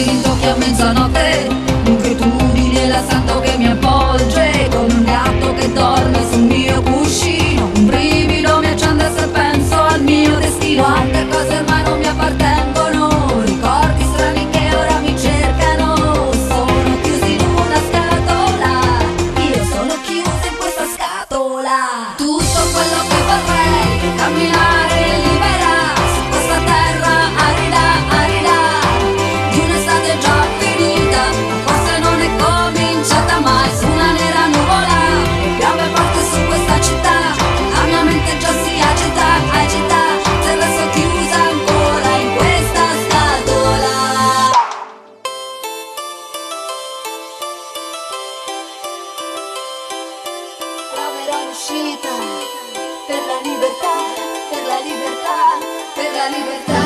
spirito che a mezzanotte un'inquietudine lassando che mi avvolge, come un gatto che dorme sul mio cuscino. Un brivido mi accende se penso al mio destino. Altre cose ormai non mi appartengono, ricordi strani che ora mi cercano. Sono chiusi in una scatola, io sono chiusa in questa scatola. Tutto quello che vorrei, camminare libera su questa terra arida, arida di un'estate già finita, forse non è cominciata mai. Su una nera nuvola piove forte su questa città, la mia mente già si agita, agita, se resto chiusa ancora in questa scatola. Proverò l'uscita per la libertà, per la libertà, per la libertà.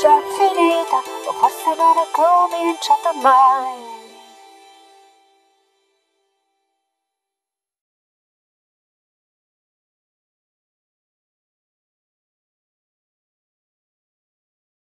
Già finita, o forse non è cominciata mai.